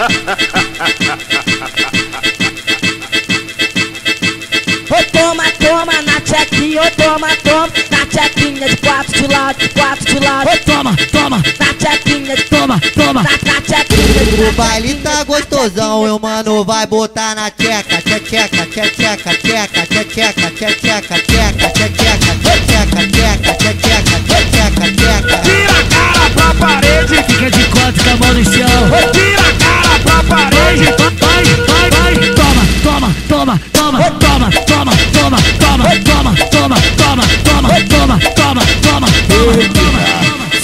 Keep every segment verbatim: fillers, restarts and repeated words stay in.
Ô toma, toma na tchequinha, ô toma, toma na tchequinha de quatro de lado, de quatro de lado. Ô toma, toma na tchequinha, toma, toma na, na tchequinha. O baile tá gostosão, eu mano vai botar na tcheca, tcheca, tcheca, tcheca, tcheca, tcheca, tcheca, tcheca, tcheca, tcheca, tcheca, tcheca, tcheca. Tira a cara pra parede, fica de quatro com a mão no chão. Tira a cara pra parede, vai, vai, vai. Toma, toma, toma, toma, toma, toma, toma, toma, toma, toma, toma, toma, toma, toma, toma, toma.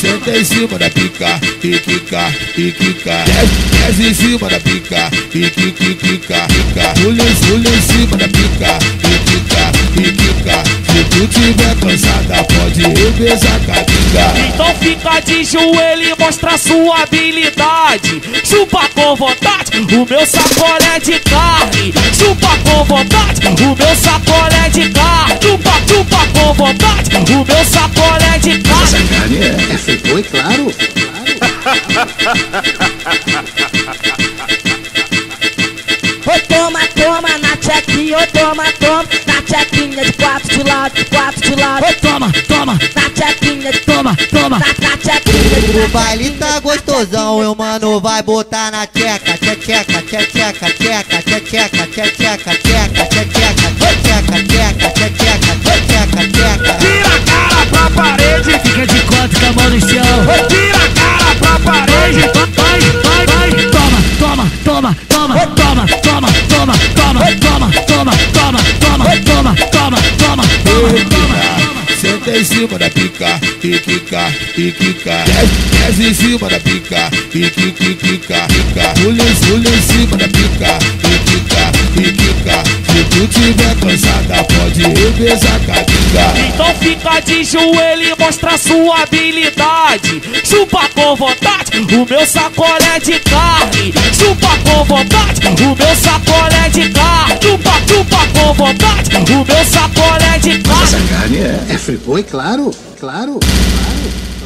Senta em cima da pica, e quica, e quica. Desce em cima da pica, e quica, quica, quica. Pula em cima da pica, e quica, e quica. Se tu tiver cansada, pode revezar com a pica. Então fica de joelho e mostra sua habilidade. Chupa com vontade, o meu sacolé de carne. Chupa com vontade, o meu sacolé de carne. Chupa, chupa com vontade, o meu sacolé de carne. Essa carne é feita. Oi, claro, claro. Ô toma, toma na tchequinha, ô toma, toma na tchequinha de quatro de lado, de quatro de lado. Ô toma, toma na tchequinha, toma, toma na, na tchequinha. O baile tá gostosão, eu mano vai botar na tcheca, tcheca, tcheca, tcheca, tcheca, tcheca, tcheca, tcheca, tcheca, tcheca, tcheca, tcheca. Tira a cara pra parede, fica de quatro com a mão no chão. Tira a cara pra parede, vai, vai, vai. Toma, toma, toma, toma, toma, toma, toma, toma, toma, toma, toma, toma, toma, toma, toma, toma. Senta em cima da pica, e quica, e quica. Desce em cima da pica, e quica, quica, quica. Pula em cima da pica, e quica, e quica. Se tu tiver cansada, pode revezar com a pica. Então fica de joelho e mostra sua habilidade. Chupa com vontade, o meu sacolé de carne. Chupa com vontade, o meu sacolé de carne. Chupa, chupa com vontade, o meu sacolé de carne. Essa carne é, é fripô, claro, claro, claro.